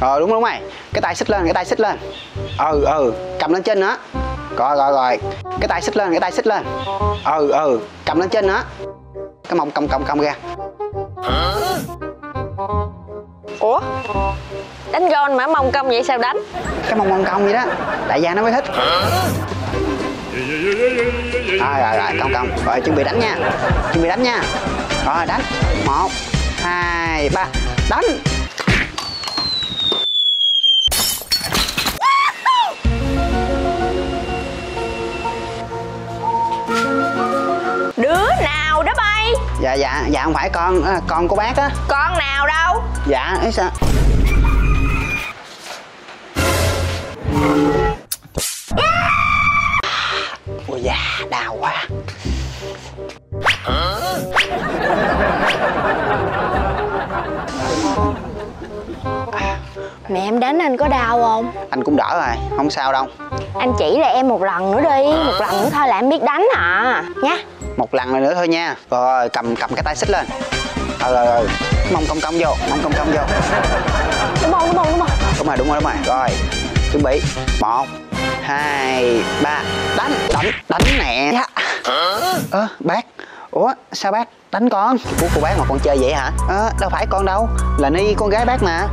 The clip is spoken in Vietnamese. Đúng đúng mày, cái tay xích lên, cái tay xích lên. Cầm lên trên nữa. Rồi. Cái tay xích lên, cái tay xích lên. Cầm lên trên nữa. Cái mông cong ra. Ủa? Đánh gôn mà mông cong vậy sao đánh? Cái mông cong vậy đó, đại gia nó mới thích. Rồi, cong. Rồi, chuẩn bị đánh nha. Rồi, đánh. 1, 2, 3. Đánh. Đứa nào đó bay? Dạ, không phải con của bác á. Con nào đâu? Dạ, ấy sao? Ôi da, đau quá. Mẹ em đánh anh có đau không? Anh cũng đỡ rồi, không sao đâu. Anh chỉ là em một lần nữa đi. Một lần nữa thôi là em biết đánh à. Nha. Một lần nữa thôi nha. Rồi, cầm cái tay xích lên. Rồi. Mông cong vô. Đúng không? Đúng rồi. Rồi, chuẩn bị. 1, 2, 3. Đánh nè. Bác. Ủa, sao bác đánh con? Ủa, cô bác mà con chơi vậy hả? Đâu phải con đâu. Là Ni, con gái bác mà.